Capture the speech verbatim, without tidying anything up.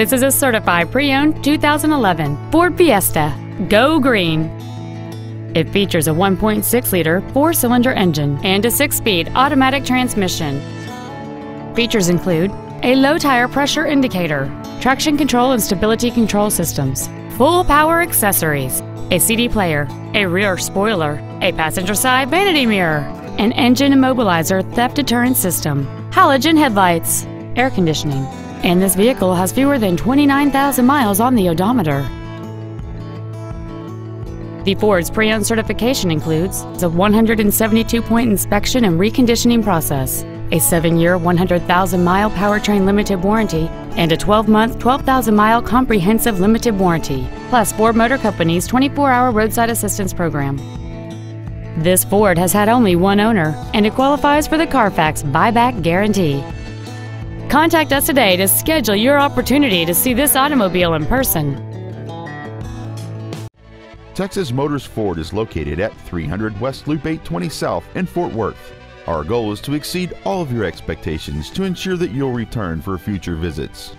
This is a certified pre-owned two thousand eleven Ford Fiesta. Go green! It features a one point six liter four-cylinder engine and a six-speed automatic transmission. Features include a low tire pressure indicator, traction control and stability control systems, full power accessories, a C D player, a rear spoiler, a passenger side vanity mirror, an engine immobilizer theft deterrent system, halogen headlights, air conditioning, and this vehicle has fewer than twenty-nine thousand miles on the odometer. The Ford's pre-owned certification includes a one hundred seventy-two point inspection and reconditioning process, a seven-year, one hundred thousand mile powertrain limited warranty, and a twelve-month, twelve thousand mile comprehensive limited warranty, plus Ford Motor Company's twenty-four hour roadside assistance program. This Ford has had only one owner, and it qualifies for the Carfax buyback guarantee. Contact us today to schedule your opportunity to see this automobile in person. Texas Motors Ford is located at three hundred West Loop eight twenty South in Fort Worth. Our goal is to exceed all of your expectations to ensure that you'll return for future visits.